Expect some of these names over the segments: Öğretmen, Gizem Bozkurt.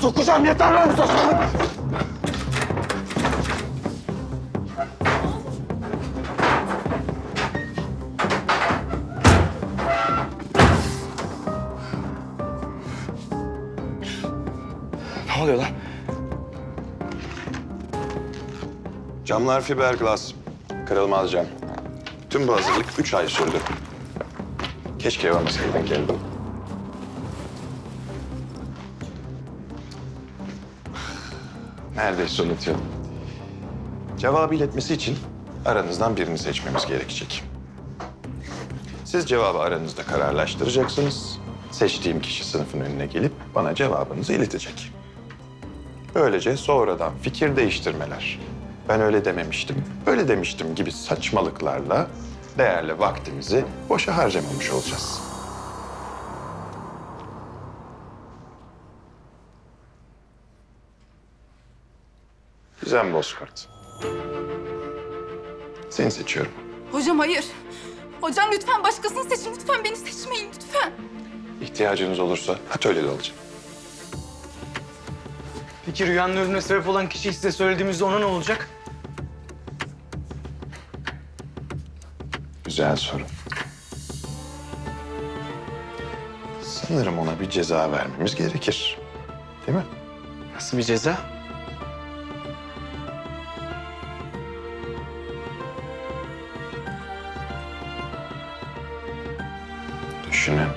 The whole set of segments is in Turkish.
Sokacağım, yeter lan bu saçmalık! Ne oluyor lan? Camlar fiberglass. Kırılmaz cam. Tüm bu hazırlık 3 ay sürdü. Keşke ev almasaydım kendim. Neredeyse unutuyorum. Cevabı iletmesi için aranızdan birini seçmemiz gerekecek. Siz cevabı aranızda kararlaştıracaksınız. Seçtiğim kişi sınıfın önüne gelip bana cevabınızı iletecek. Böylece sonradan fikir değiştirmeler, ben öyle dememiştim, böyle demiştim gibi saçmalıklarla değerli vaktimizi boşa harcamamış olacağız. Gizem Bozkurt. Seni seçiyorum. Hocam hayır. Hocam lütfen başkasını seçin, lütfen beni seçmeyin, lütfen. İhtiyacınız olursa atölyede olacağım. Peki rüyanın ölümüne sebep olan kişiyi size söylediğimizde ona ne olacak? Güzel soru. Sanırım ona bir ceza vermemiz gerekir. Değil mi? Nasıl bir ceza? Düşünün.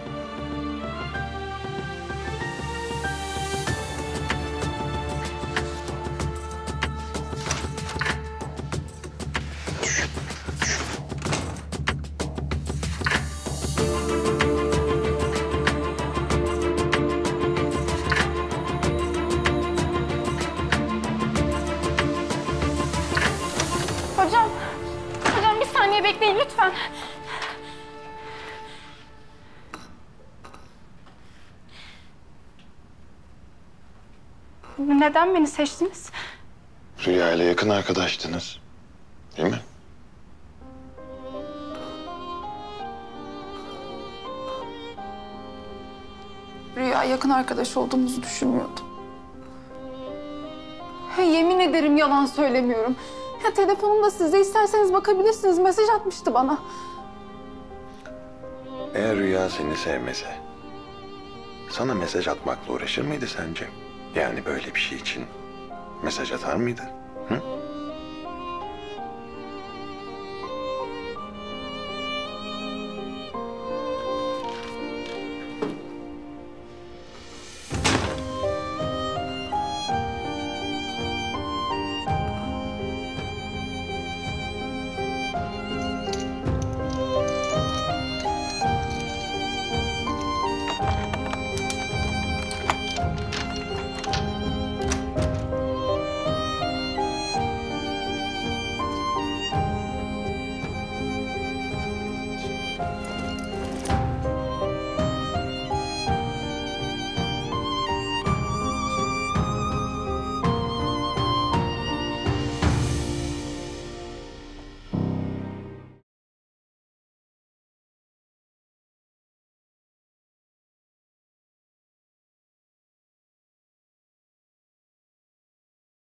Bekleyin lütfen. Neden beni seçtiniz? Rüya ile yakın arkadaştınız. Değil mi? Rüya yakın arkadaş olduğumuzu düşünmüyordum. Yemin ederim yalan söylemiyorum. Ya telefonumda sizde, isterseniz bakabilirsiniz. Mesaj atmıştı bana. Eğer Rüya seni sevmese, sana mesaj atmakla uğraşır mıydı sence? Yani böyle bir şey için mesaj atar mıydı? Hı?